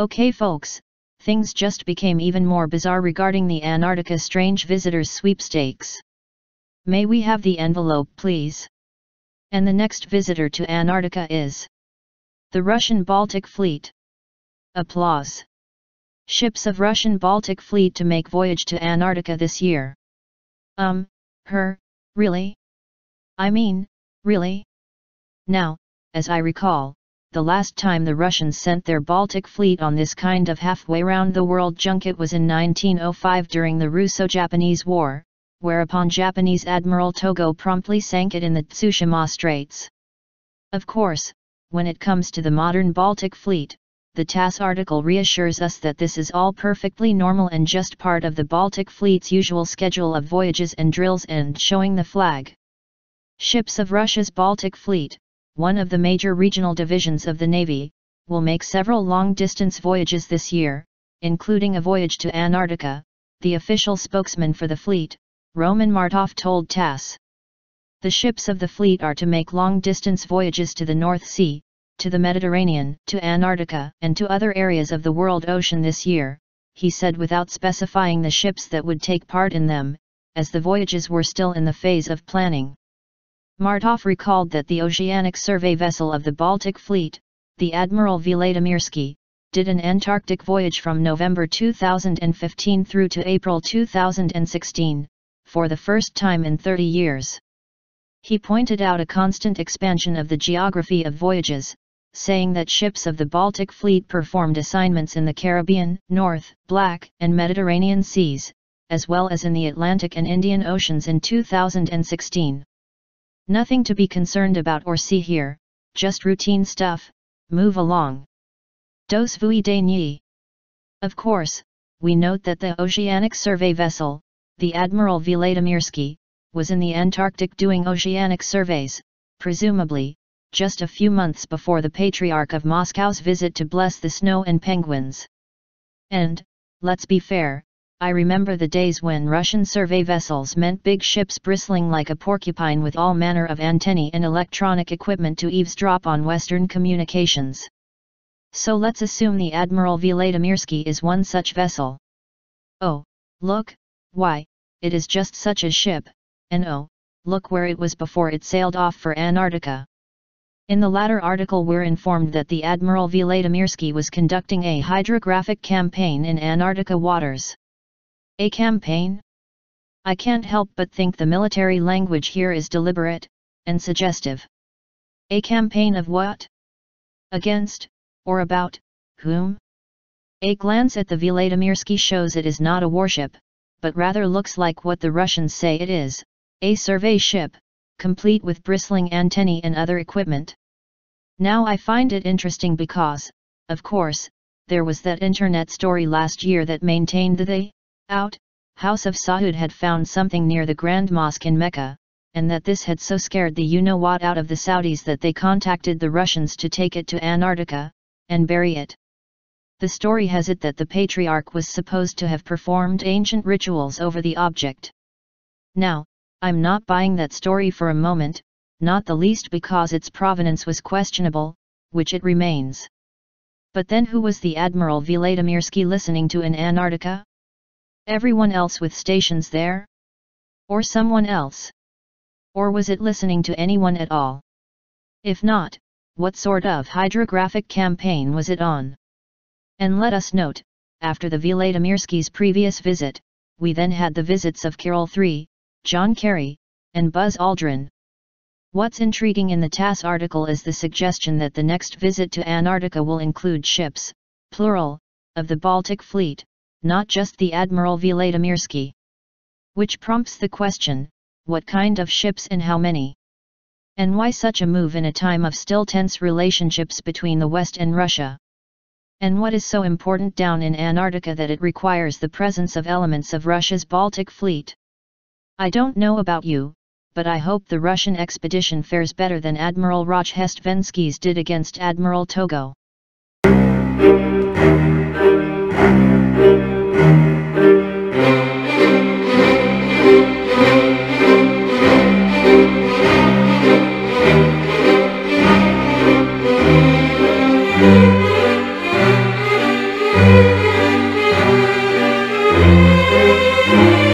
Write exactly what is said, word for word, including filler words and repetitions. Okay folks, things just became even more bizarre regarding the Antarctica Strange Visitors sweepstakes. May we have the envelope please? And the next visitor to Antarctica is the Russian Baltic Fleet. Applause. Ships of Russian Baltic Fleet to make voyage to Antarctica this year. Um, her, really? I mean, really? Now, as I recall, the last time the Russians sent their Baltic Fleet on this kind of halfway round the world junket was in nineteen oh five during the Russo-Japanese War, whereupon Japanese Admiral Togo promptly sank it in the Tsushima Straits. Of course, when it comes to the modern Baltic Fleet, the TASS article reassures us that this is all perfectly normal and just part of the Baltic Fleet's usual schedule of voyages and drills and showing the flag. Ships of Russia's Baltic Fleet, one of the major regional divisions of the Navy, will make several long-distance voyages this year, including a voyage to Antarctica, the official spokesman for the fleet, Roman Martov told TASS. The ships of the fleet are to make long-distance voyages to the North Sea, to the Mediterranean, to Antarctica, and to other areas of the world ocean this year, he said without specifying the ships that would take part in them, as the voyages were still in the phase of planning. Martov recalled that the oceanic survey vessel of the Baltic Fleet, the Admiral Vladimirsky, did an Antarctic voyage from November two thousand fifteen through to April two thousand sixteen, for the first time in thirty years. He pointed out a constant expansion of the geography of voyages, saying that ships of the Baltic Fleet performed assignments in the Caribbean, North, Black, and Mediterranean seas, as well as in the Atlantic and Indian Oceans in two thousand sixteen. Nothing to be concerned about or see here, just routine stuff, move along. Dos vui de nyi. Of course, we note that the Oceanic Survey Vessel, the Admiral Vladimirsky, was in the Antarctic doing oceanic surveys, presumably, just a few months before the Patriarch of Moscow's visit to bless the snow and penguins. And, let's be fair, I remember the days when Russian survey vessels meant big ships bristling like a porcupine with all manner of antennae and electronic equipment to eavesdrop on Western communications. So let's assume the Admiral Vladimirsky is one such vessel. Oh, look, why, it is just such a ship. And oh, look where it was before it sailed off for Antarctica. In the latter article we're informed that the Admiral Vladimirsky was conducting a hydrographic campaign in Antarctica waters. A campaign? I can't help but think the military language here is deliberate, and suggestive. A campaign of what? Against, or about, whom? A glance at the Vladimirsky shows it is not a warship, but rather looks like what the Russians say it is. A survey ship, complete with bristling antennae and other equipment. Now I find it interesting because, of course, there was that internet story last year that maintained that the out House of Saud had found something near the Grand Mosque in Mecca, and that this had so scared the you-know-what out of the Saudis that they contacted the Russians to take it to Antarctica, and bury it. The story has it that the Patriarch was supposed to have performed ancient rituals over the object. Now, I'm not buying that story for a moment, not the least because its provenance was questionable, which it remains. But then who was the Admiral Vladimirsky listening to in Antarctica? Everyone else with stations there? Or someone else? Or was it listening to anyone at all? If not, what sort of hydrographic campaign was it on? And let us note, after the Vladimirsky's previous visit, we then had the visits of Kirill the third, John Kerry, and Buzz Aldrin. What's intriguing in the TASS article is the suggestion that the next visit to Antarctica will include ships, plural, of the Baltic Fleet, not just the Admiral Vladimirsky. Which prompts the question, what kind of ships and how many? And why such a move in a time of still tense relationships between the West and Russia? And what is so important down in Antarctica that it requires the presence of elements of Russia's Baltic Fleet? I don't know about you, but I hope the Russian expedition fares better than Admiral Rozhestvensky's did against Admiral Togo.